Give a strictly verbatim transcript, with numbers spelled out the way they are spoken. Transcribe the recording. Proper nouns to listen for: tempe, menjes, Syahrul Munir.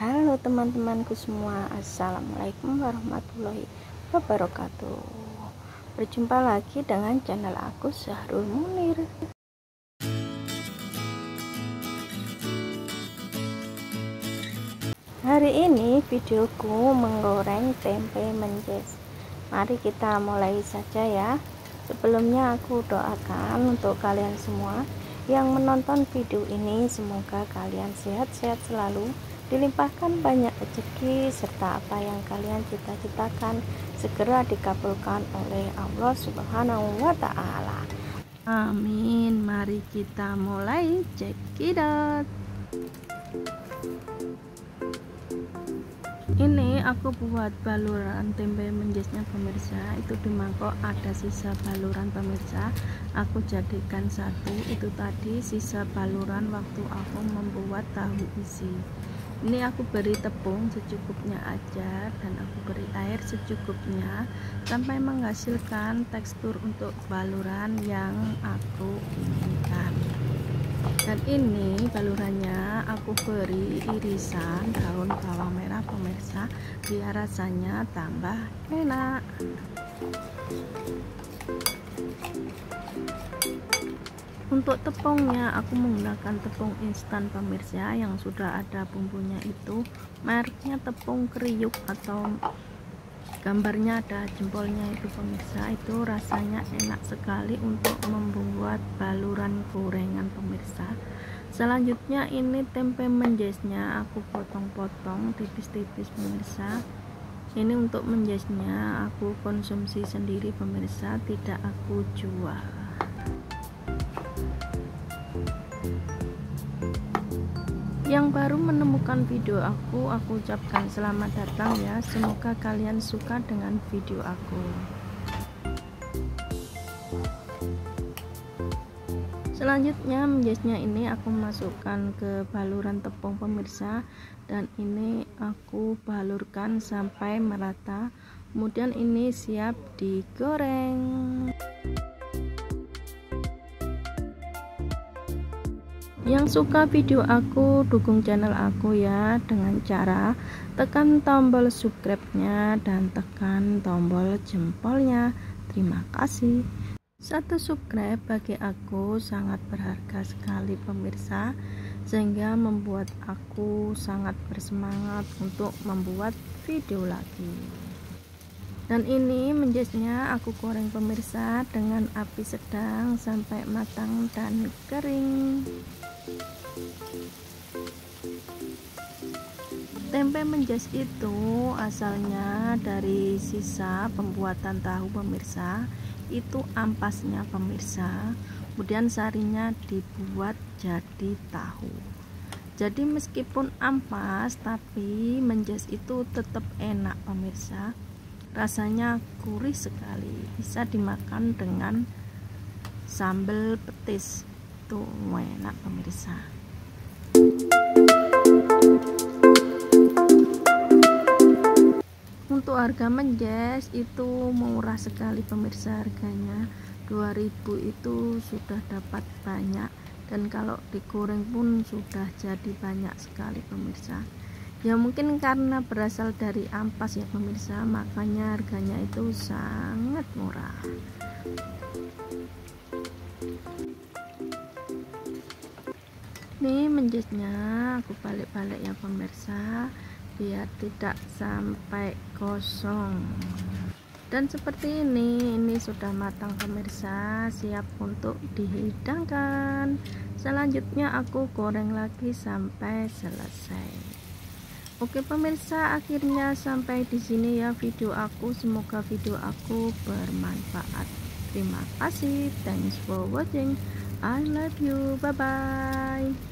Halo teman-temanku semua, assalamualaikum warahmatullahi wabarakatuh. Berjumpa lagi dengan channel aku, Syahrul Munir. Hari ini videoku menggoreng tempe menjes. Mari kita mulai saja ya. Sebelumnya aku doakan untuk kalian semua yang menonton video ini, semoga kalian sehat-sehat selalu, dilimpahkan banyak rezeki, serta apa yang kalian cita-citakan segera dikabulkan oleh Allah Subhanahu wa Ta'ala. Amin. Mari kita mulai, cekidot. Ini aku buat baluran tempe menjesnya pemirsa. Itu di mangkok ada sisa baluran pemirsa, aku jadikan satu. Itu tadi sisa baluran waktu aku membuat tahu isi. Ini aku beri tepung secukupnya aja dan aku beri air secukupnya sampai menghasilkan tekstur untuk baluran yang aku inginkan. Dan ini balurannya aku beri irisan daun bawang merah pemirsa, biar rasanya tambah enak. Untuk tepungnya aku menggunakan tepung instan pemirsa yang sudah ada bumbunya. Itu mereknya tepung kriuk atau gambarnya ada jempolnya itu pemirsa. Itu rasanya enak sekali untuk membuat baluran gorengan pemirsa. Selanjutnya ini tempe menjesnya aku potong-potong tipis-tipis pemirsa. Ini untuk menjesnya aku konsumsi sendiri pemirsa, tidak aku jual. Yang baru menemukan video aku, aku ucapkan selamat datang ya. Semoga kalian suka dengan video aku. Selanjutnya menjesnya ini aku masukkan ke baluran tepung pemirsa, dan ini aku balurkan sampai merata. Kemudian ini siap digoreng. Yang suka video aku, dukung channel aku ya dengan cara tekan tombol subscribe-nya dan tekan tombol jempolnya. Terima kasih. Satu subscribe bagi aku sangat berharga sekali pemirsa, sehingga membuat aku sangat bersemangat untuk membuat video lagi. Dan ini menjesnya aku goreng pemirsa dengan api sedang sampai matang dan kering. Tempe menjes itu asalnya dari sisa pembuatan tahu pemirsa. Itu ampasnya pemirsa, kemudian sarinya dibuat jadi tahu. Jadi meskipun ampas tapi menjes itu tetap enak pemirsa, rasanya gurih sekali, bisa dimakan dengan sambal petis. Tuh enak pemirsa. Untuk harga menjes itu murah sekali pemirsa, harganya dua ribu itu sudah dapat banyak, dan kalau digoreng pun sudah jadi banyak sekali pemirsa. Ya mungkin karena berasal dari ampas ya pemirsa, makanya harganya itu sangat murah. Ini menjesnya aku balik-balik ya pemirsa, biar tidak sampai kosong. Dan seperti ini, ini sudah matang pemirsa, siap untuk dihidangkan. Selanjutnya aku goreng lagi sampai selesai. Oke pemirsa, akhirnya sampai di sini ya video aku. Semoga video aku bermanfaat. Terima kasih. Thanks for watching. I love you. Bye bye.